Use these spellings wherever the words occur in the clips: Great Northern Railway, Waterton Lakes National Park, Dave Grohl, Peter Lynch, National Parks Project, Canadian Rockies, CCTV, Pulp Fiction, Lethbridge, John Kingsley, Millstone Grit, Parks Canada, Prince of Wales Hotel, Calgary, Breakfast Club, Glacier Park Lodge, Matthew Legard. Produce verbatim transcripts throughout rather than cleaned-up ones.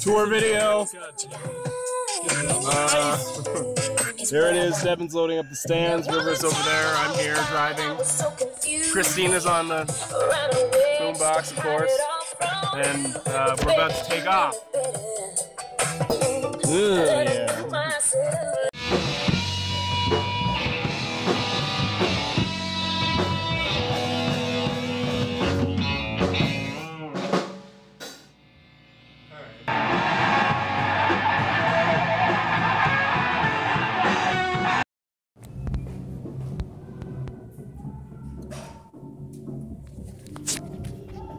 Tour video. Uh, there it is. Devin's loading up the stands. River's over there. I'm here driving. Christina's on the boombox, of course. And uh, we're about to take off. Ooh, yeah.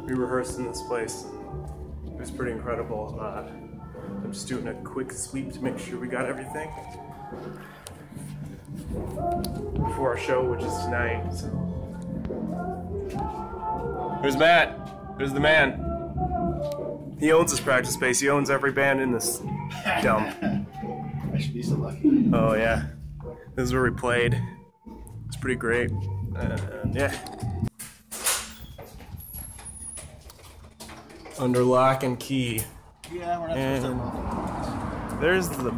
We rehearsed in this place. It was pretty incredible. Uh, I'm just doing a quick sweep to make sure we got everything before our show, which is tonight. So. Who's Matt? Who's the man? He owns this practice space. He owns every band in this dump. I should be so lucky. Oh yeah, this is where we played. It's pretty great. Uh, yeah. Under lock and key. Yeah, we're not supposed to. There's the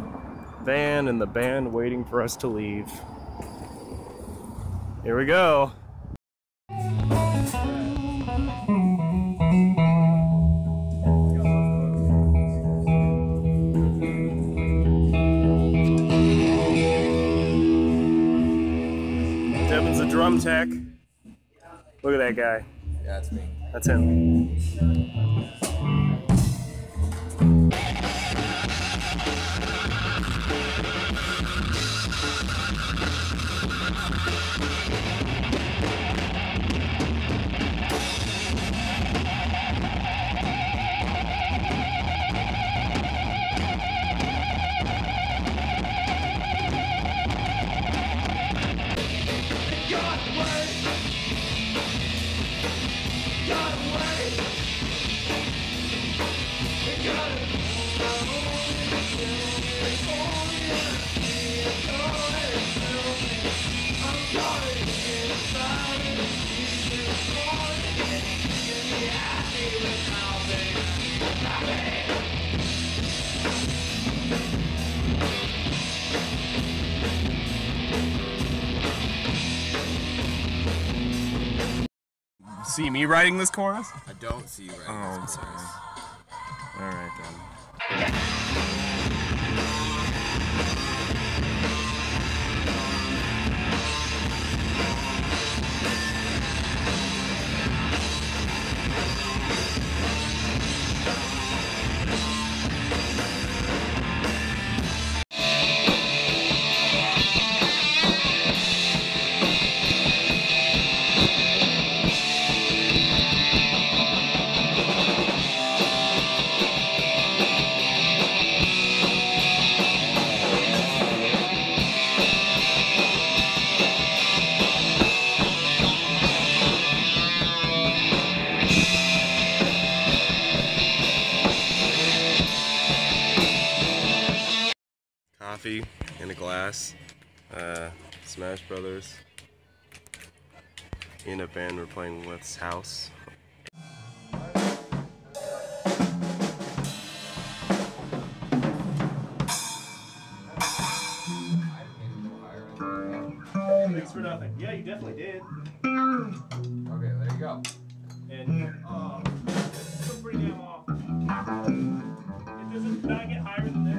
van and the band waiting for us to leave. Here we go. Devin's a drum tech. Look at that guy. Yeah, that's me. That's him. See me writing this chorus? I don't see you writing oh, this chorus. Okay. All right then. In a glass, uh, Smash Brothers, in a band we're playing with's house. Thanks for nothing. Yeah, you definitely did. Okay, there you go. And, uh, it's still pretty damn off. It doesn't not get higher than this.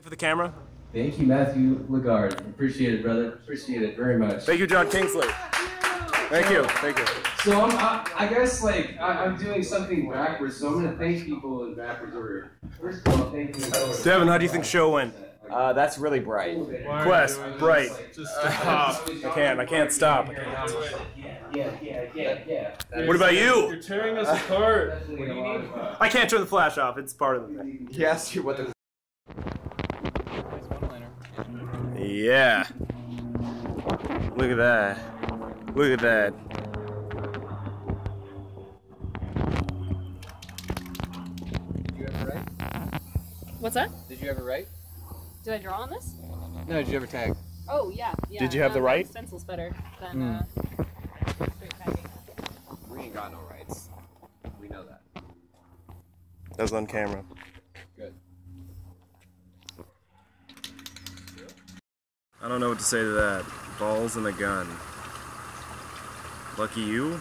For the camera. Thank you, Matthew Legard. Appreciate it, brother. Appreciate it very much. Thank you, John Kingsley. Thank you. Thank you. So I'm, I, I guess like I, I'm doing something backwards, so I'm going to thank people in backwards order. First of all, thank you. Devin, how do you think show went? Uh, that's really bright. Quest, bright. Just stop. I can't. I can't stop. I can't. Yeah, yeah, yeah, yeah. That what about you? You're tearing us apart. I can't turn the flash off. It's part of the thing. He asked you what the. Yeah. Look at that. Look at that. Did you ever write? What's that? Did you ever write? Did I draw on this? No, did you ever tag? Oh, yeah. yeah. Did you have um, the right? Stencil's better than mm. uh, straight tagging. We ain't got no rights. We know that. That was on camera. Good. I don't know what to say to that. Balls and a gun. Lucky you.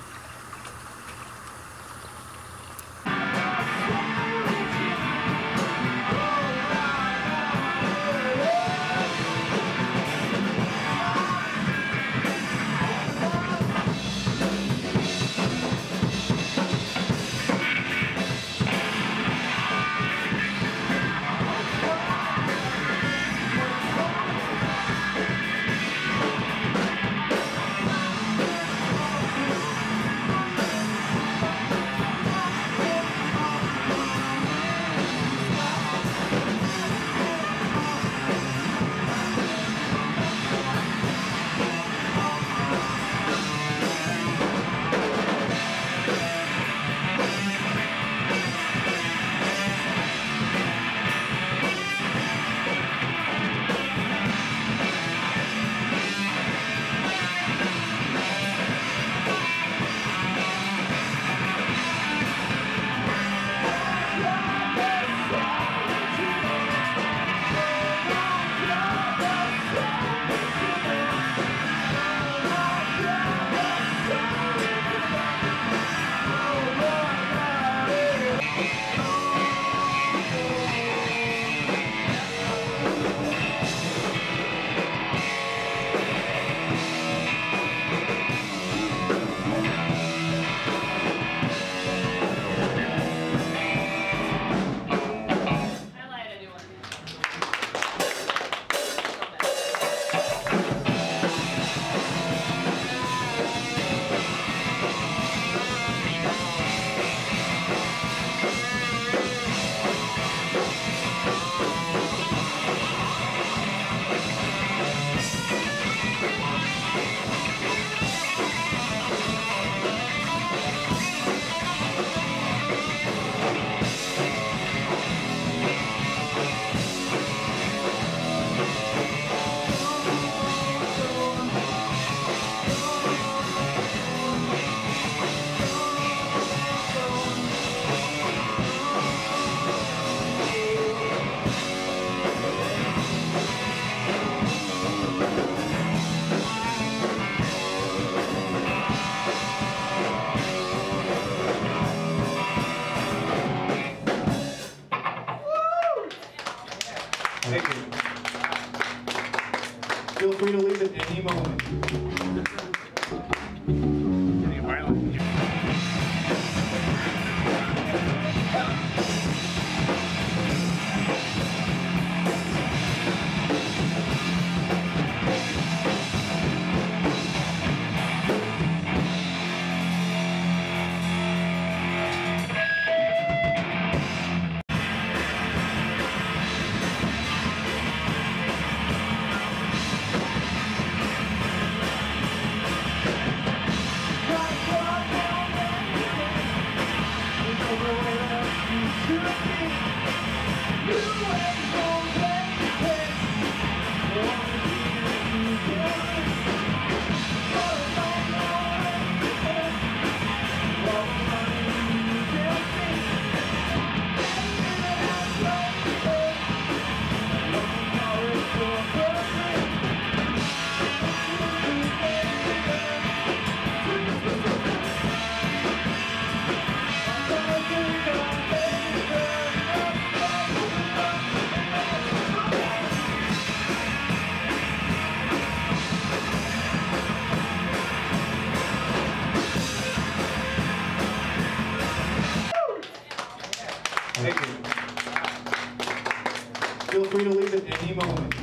Feel free to leave at any moment.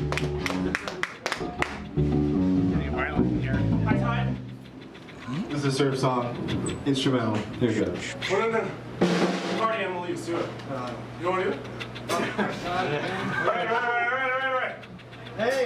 Getting violent here. High time. This is a surf song, instrumental. Here you go. Well, no, no. We've already had to leave, let's do it. Uh, you want to do it? All right, all right, all right, all right, all right. Hey.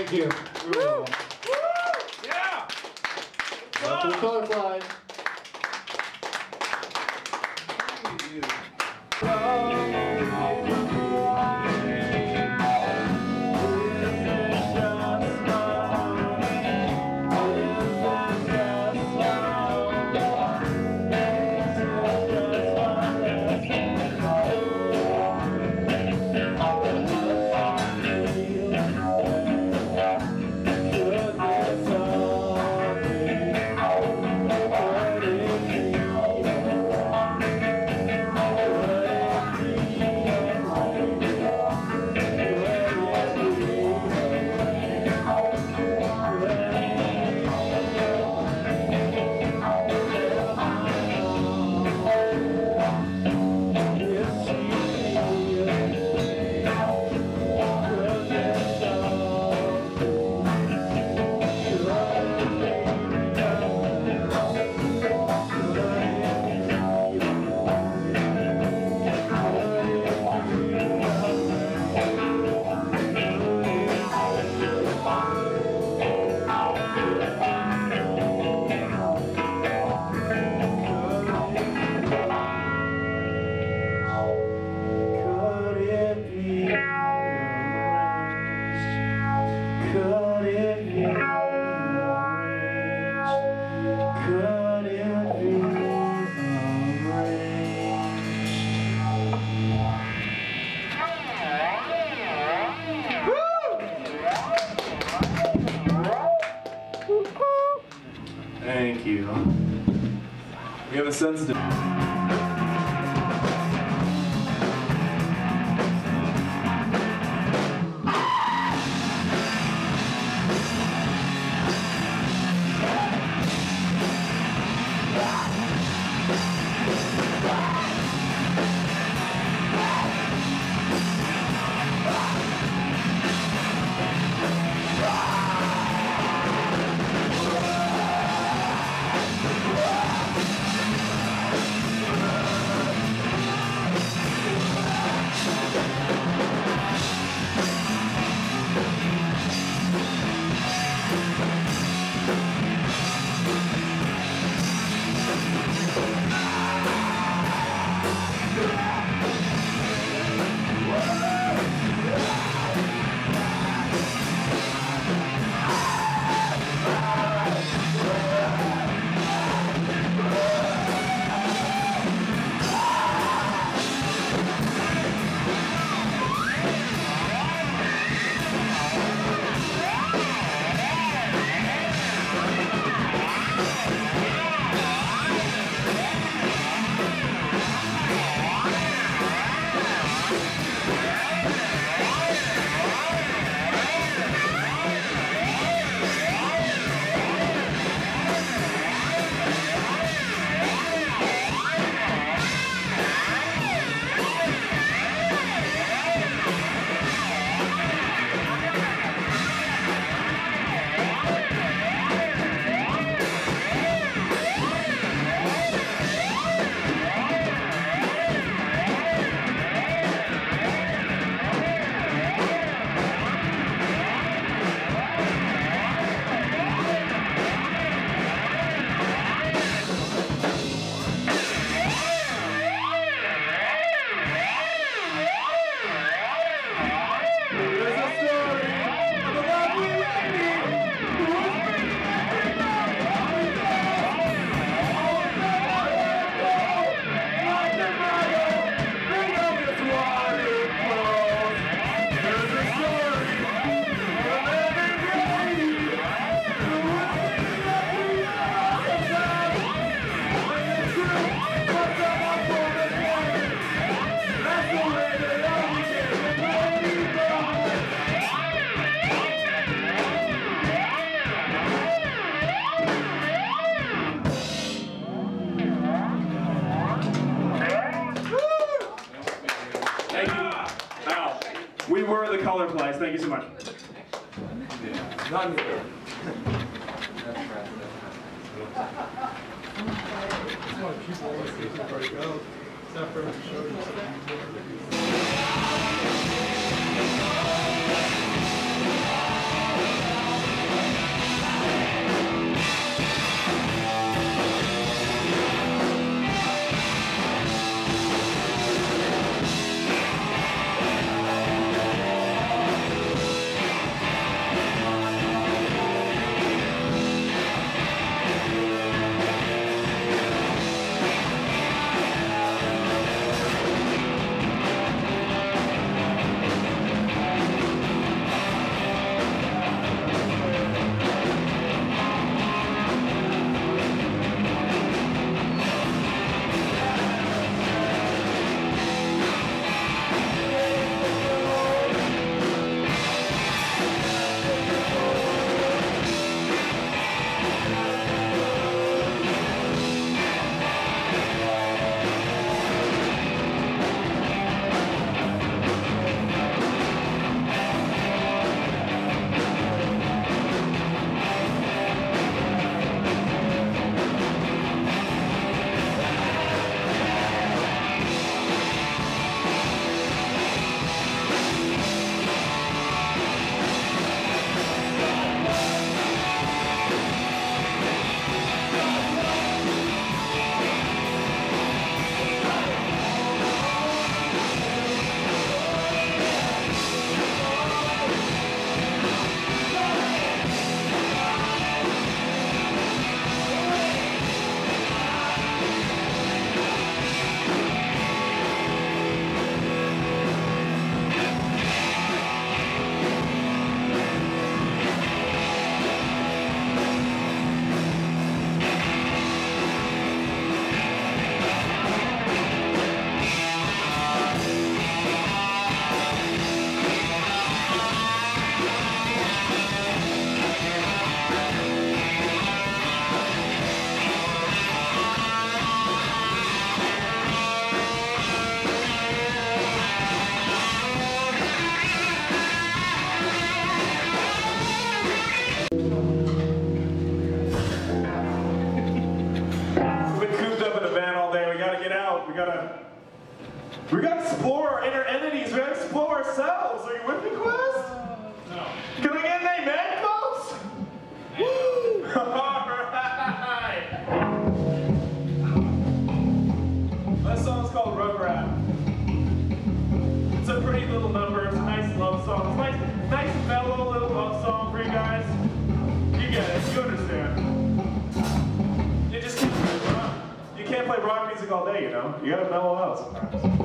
Thank you. Woo! Woo! Yeah! Welcome to Colorblind. Thank you. Oh. All right. Thank you. We have a sensitive... Thank you so much. you know? You gotta mellow out sometimes.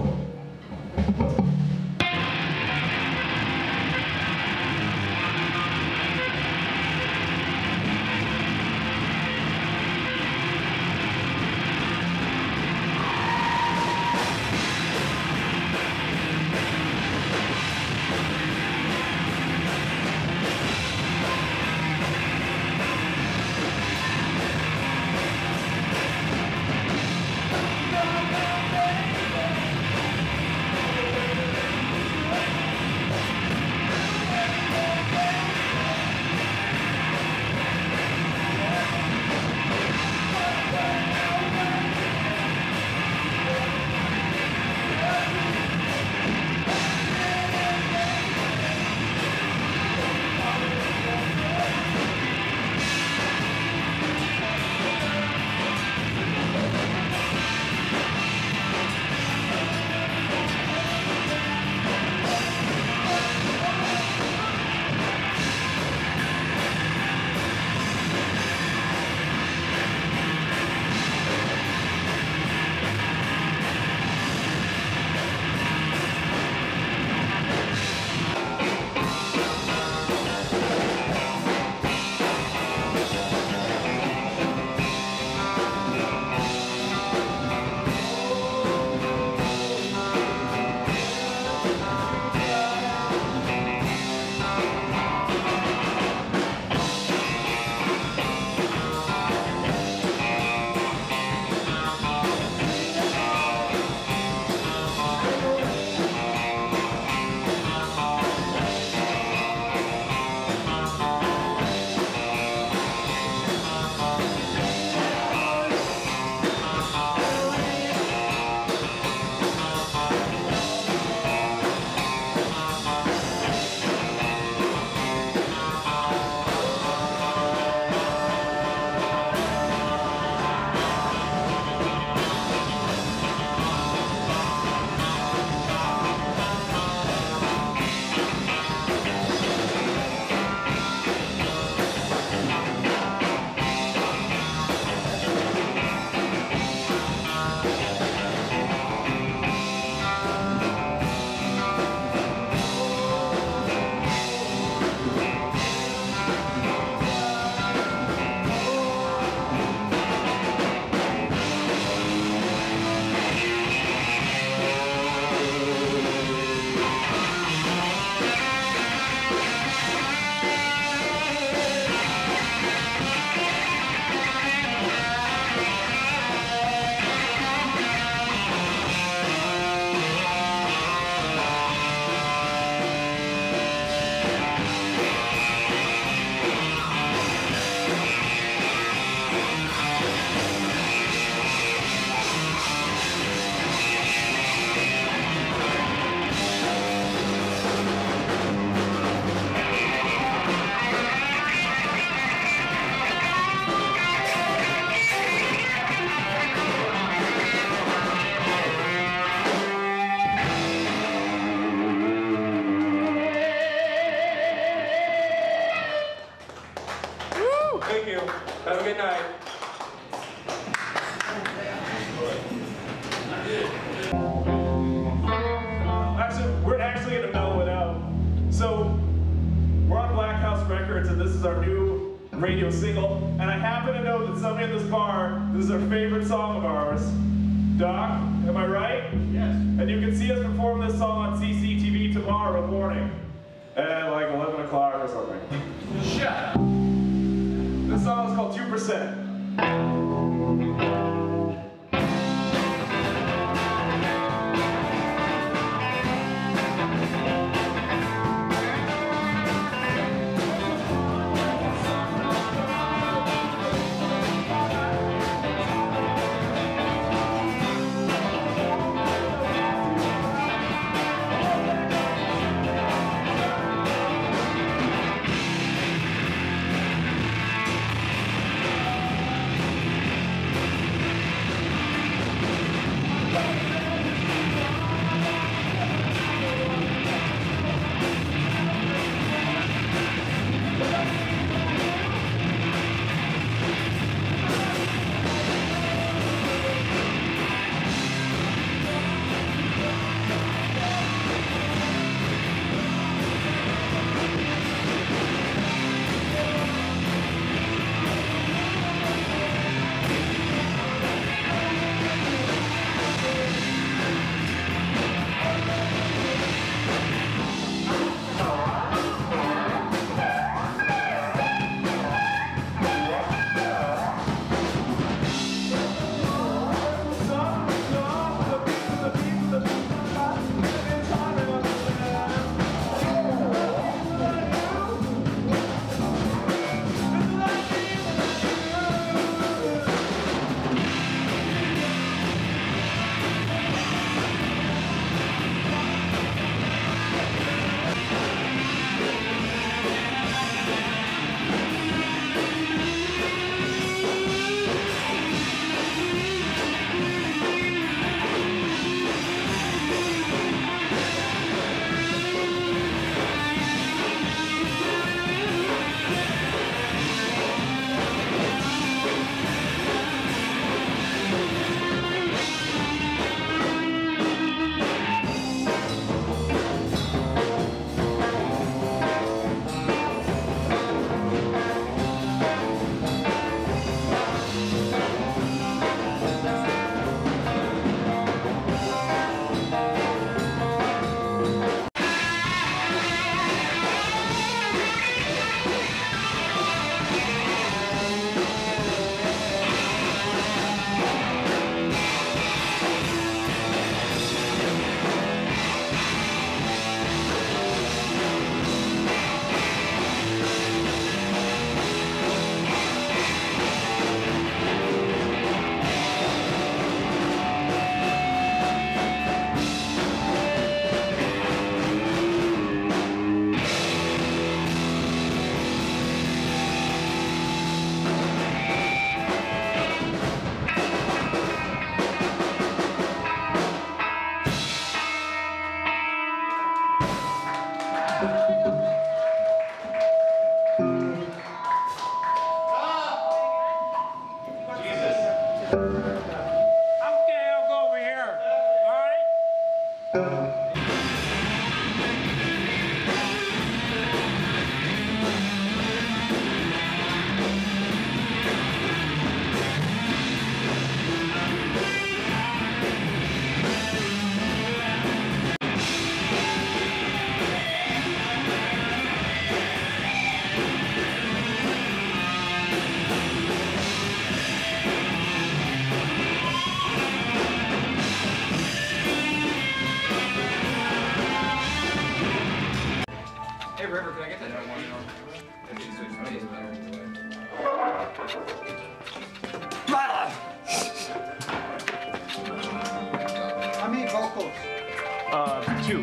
Uh, two.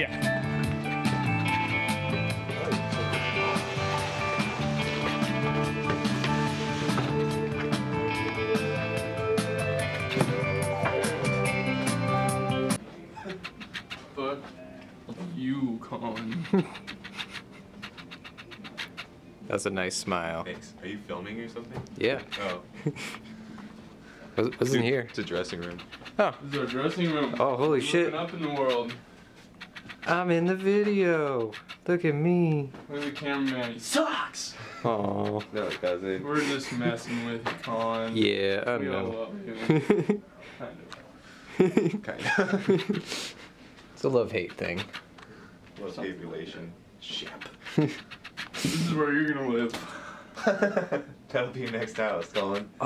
Yeah. But you con. That's a nice smile. Thanks. Are you filming or something? Yeah. Oh. What's in here? It's a dressing room. Oh. This is our dressing room. Oh, holy shit. Up in the world. I'm in the video. Look at me. Look at the cameraman. He sucks! Aww. No, it doesn't. We're just messing with Con. Yeah, I we know. We all love him. Kind of. Kind of. It's a love-hate thing. Love-hate relation. Ship. This is where you're gonna live. That'll be your next house, Colin. Uh,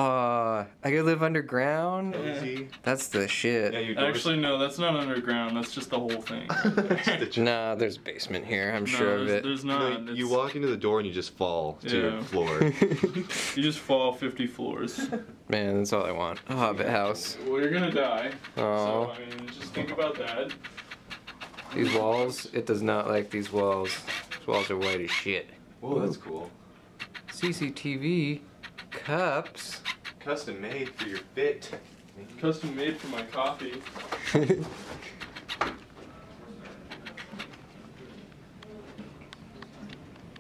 I could live underground? Yeah. That's the shit. Yeah, actually, no, that's not underground. That's just the whole thing. the nah, there's a basement here. I'm no, sure of it. There's not. You, know, you walk into the door and you just fall yeah. to your floor. You just fall fifty floors. Man, that's all I want. A hobbit house. Well, you're gonna die. Oh. So, I mean, just think about that. These walls, it does not like these walls. These walls are white as shit. Whoa, that's cool. C C T V cups. Custom made for your fit. Custom made for my coffee.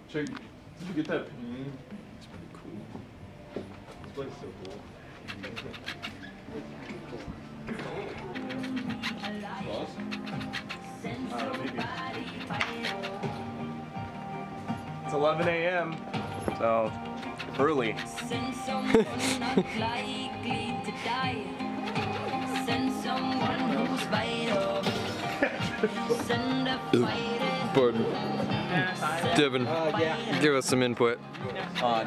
Check, did you get that painting? It's pretty cool. This place is so cool. It's awesome. Uh, maybe. It's eleven A M So, early. Send someone not likely to die. Send someone who's vital. Send a fighter. Pardon. Devin, uh, yeah. give us some input. On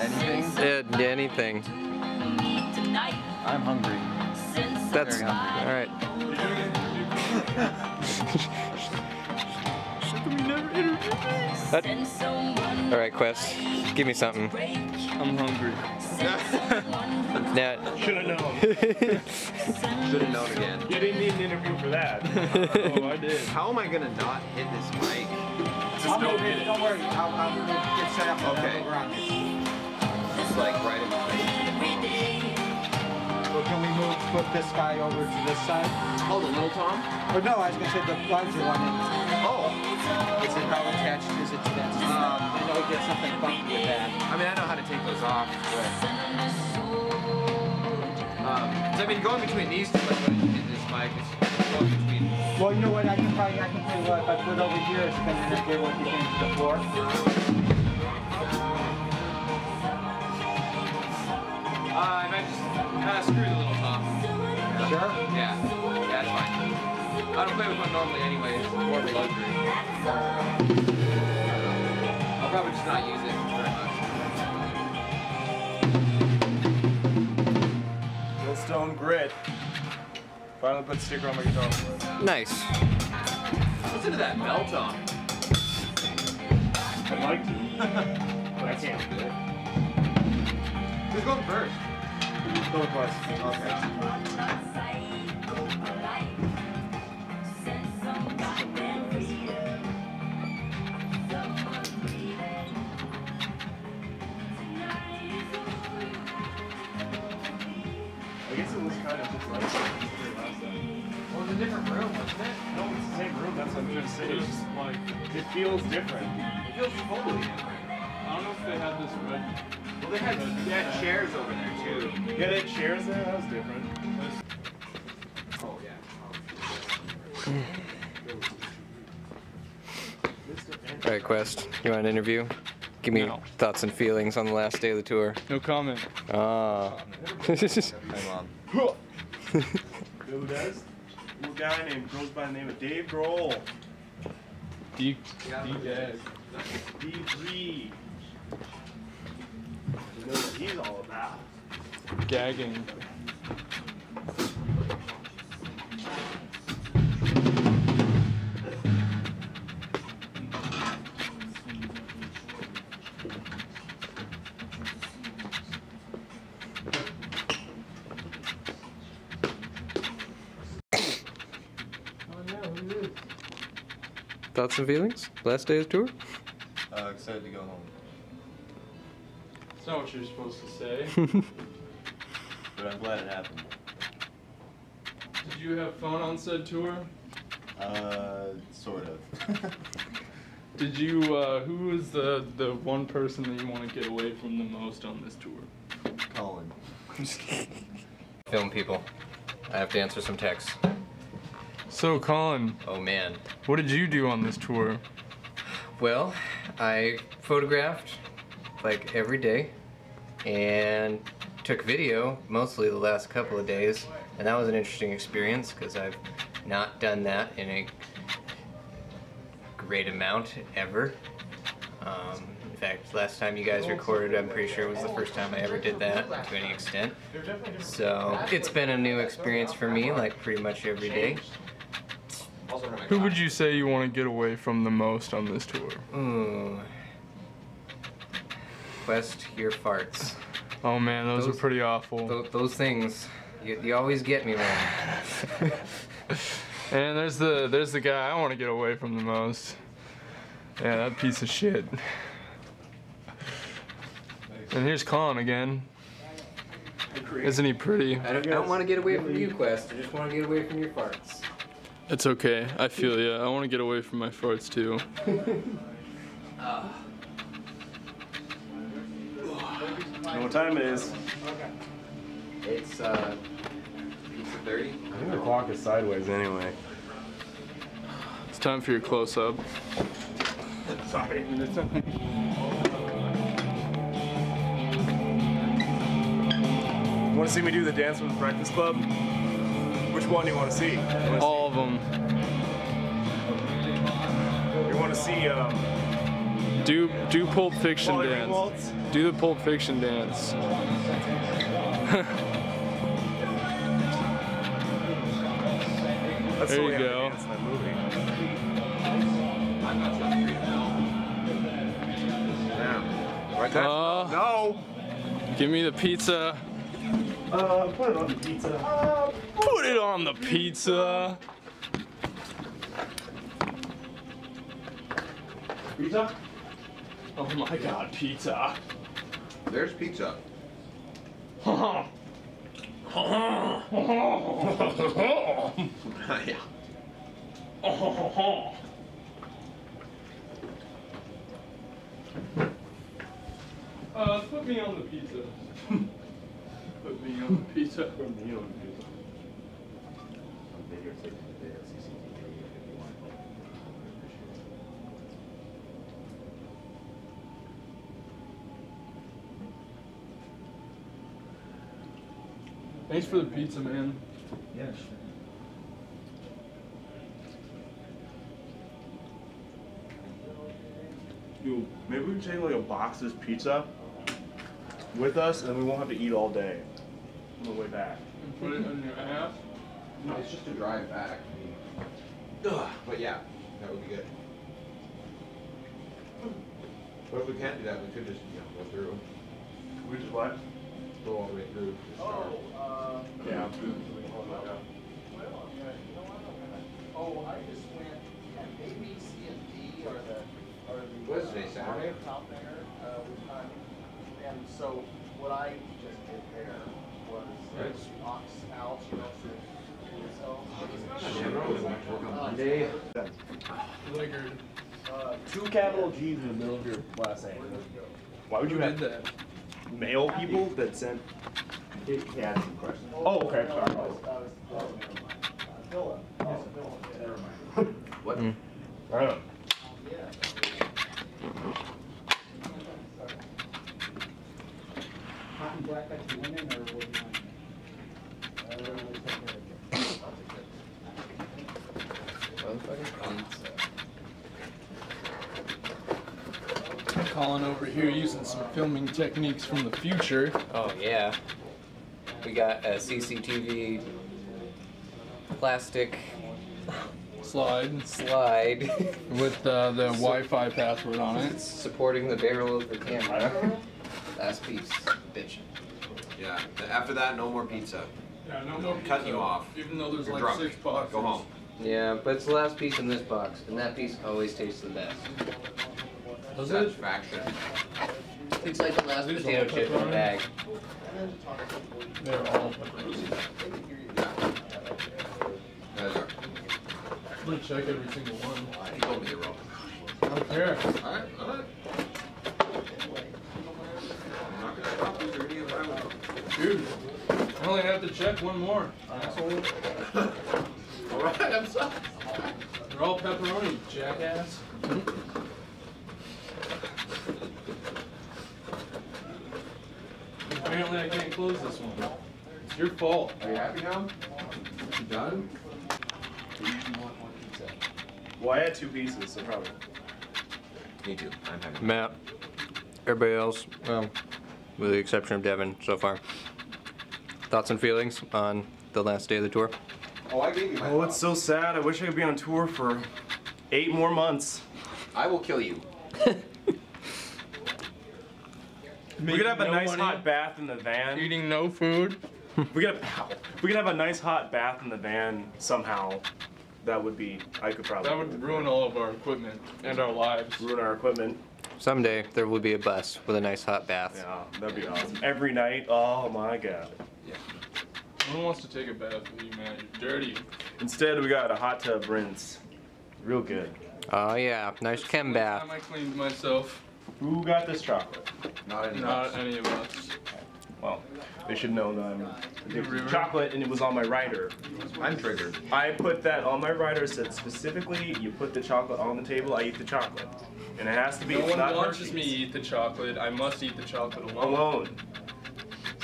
anything? Yeah, anything. I'm hungry. That's, alright. Alright, Quest. Give me something. I'm hungry. Now, should have known. Should have known again. You didn't need an interview for that. Oh, I did. How am I gonna not hit this mic? Just don't hit it. Don't worry. I'll, I'll get set up. Okay. It's like right in my face. Well, can we move? Put this guy over to this side. Oh, the little Tom? Or no, I was gonna say the larger one. Oh. It's how attached is it to that? Um, I know we get something funky with that. I mean, I know how to take those off, but... Um, I mean, going between these two, like when I did this mic, it's going between... Well, you know what, I can probably, I can tell you what, if I put it over here, it's going to interfere with the thing to the floor. Uh, I might just kind of screw the little top. Yeah. Sure? Yeah. Yeah, that's fine. I don't play with one normally anyway, it's more of a luxury. I'll probably just not use it very much. Millstone Grit. Finally put a sticker on my guitar for it. Nice. Listen to that melt on. I'd like to, but I can't. Who's going first? Who's going first? Okay. It, just, like, it feels different. It feels totally different. I don't know if they had this red. Well, they had, they had chairs over there, too. Yeah, they had chairs there? That was different. Oh, yeah. Alright, Quest. You want an interview? Give me no. thoughts and feelings on the last day of the tour. No comment. Ah. Hi, Mom. Who does? A little guy named, goes by the name of Dave Grohl. D D G. You know what he's all about. Gagging. Thoughts and feelings? Last day of tour? Uh, excited to go home. That's not what you're supposed to say. But I'm glad it happened. Did you have fun on said tour? Uh, sort of. Did you, uh, who is the, the one person that you want to get away from the most on this tour? Colin. I'm just kidding. Film people. I have to answer some texts. So, Colin. Oh, man. What did you do on this tour? Well, I photographed, like, every day, and took video, mostly the last couple of days, and that was an interesting experience, because I've not done that in a great amount ever. Um, in fact, last time you guys recorded, I'm pretty sure it was the first time I ever did that to any extent. So it's been a new experience for me, like pretty much every day. Who would you say you want to get away from the most on this tour? Ooh. Quest your farts. Oh man, those, those are pretty awful. Th those things, you, you always get me, man. And there's the there's the guy I want to get away from the most. Yeah, that piece of shit. And here's Colin again. Isn't he pretty? I don't, I don't want to get away from you, Quest. I just want to get away from your farts. It's okay. I feel ya. I want to get away from my farts too. uh. I know what time it is. It's uh. thirty? I think the clock is sideways anyway. It's time for your close-up. Sorry. Want to see me do the dance from the Breakfast Club? Which one do you want to see? All of them. You want to see, um... Do, do Pulp Fiction dance. Do the Pulp Fiction dance. That's there you go. That movie. Yeah. Right there. Uh, no. Give me the pizza. Uh, put it on the pizza. Uh, put it on the pizza. Pizza? Oh my God, pizza. There's pizza. Yeah. Oh. Uh, put me on the pizza. Put me on the pizza. Put me on the pizza. Thanks for the pizza, man. Yeah, sure. Dude, maybe we can take like a box of this pizza with us, and then we won't have to eat all day on the way back. And put it on your ass? No, it's just a drive back. Ugh. But yeah, that would be good. But if we can't do that, we could just, you know, go through. Can we just what? Go all the way through. Oh, uh, yeah. Oh, I just went. Maybe C and D are the. Wednesday, Saturday. Top there, uh, and so what I just did there was right. Ox out, you know, so two capital G's in the middle of your last name. Why would you have that? Male people that sent? Yeah, some questions. Oh, okay. Sorry. Oh, never mind. What? Mm. I don't know. Colin over here using some filming techniques from the future. Oh yeah, we got a C C T V plastic slide slide with uh, the Wi-Fi password on it. It's supporting the barrel of the camera. Last piece, bitch. Yeah. After that, no more pizza. Yeah, no more. Cut pizza. You off. Even though there's You're like drunk. Six boxes. Go home. Yeah, but it's the last piece in this box, and that piece always tastes the best. Does it? Satisfaction. It's like the last potato chip in the bag. They're all I'm gonna check every single one. You told me you're wrong. I don't care. Alright, alright. I'm not gonna copy your idea if I want. Dude, I only have to check one more. Asshole. Alright, I'm sorry. They're all pepperoni, jackass. Apparently I can't close this one. It's your fault. Are you happy now? You done? Well, I had two pieces, so probably. Me too. I'm happy. Matt, everybody else, well, with the exception of Devin so far. Thoughts and feelings on the last day of the tour? Oh, I gave you my. Oh, it's so sad. I wish I could be on tour for eight more months. I will kill you. We could have no a nice money. hot bath in the van. Eating no food. We could have, we could have a nice hot bath in the van somehow. That would be, I could probably. That would ruin all of our equipment and our lives. Ruin our equipment. Someday there will be a bus with a nice hot bath. Yeah, that'd be awesome. Every night, oh my god. Yeah. No one wants to take a bath with you, man. You're dirty. Instead, we got a hot tub rinse. Real good. Oh yeah, nice That's chem bath. Time I cleaned myself. Who got this chocolate? Not any of us. Not any of us. Well, they should know that I'm addicted to chocolate, and it was on my rider. I'm triggered. I put that on my rider. Said specifically, you put the chocolate on the table. I eat the chocolate, and it has to be. No one watches me eat the chocolate. I must eat the chocolate alone. Alone.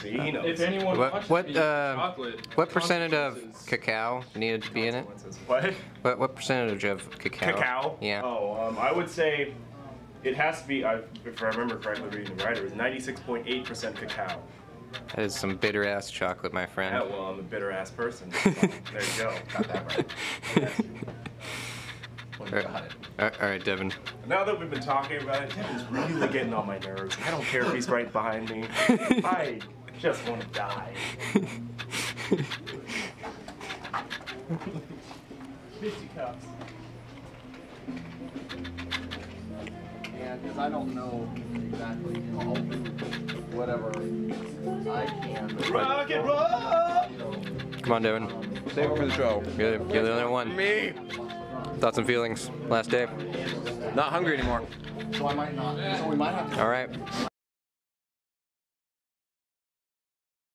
See, you know. If anyone watches me eat the chocolate, what percentage of cacao needed to be in it? What? What? What percentage of cacao? Cacao. Yeah. Oh, um, I would say. It has to be, I, if I remember correctly reading the writer, it was ninety-six point eight percent cacao. That is some bitter-ass chocolate, my friend. Yeah, well, I'm a bitter-ass person. So there you go. Got that right. Yeah. Well, you all got it. All right, all right, Devin. Now that we've been talking about it, Devin's really getting on my nerves. I don't care if he's right behind me. I just want to die. fifty cups. Yeah, because I don't know exactly. I'll do whatever I can. Rock and roll! Come on, Devin. Save it for the show. You're, you're the only one. Me! Thoughts and feelings. Last day. Not hungry anymore. So I might not. So we might have to. All right.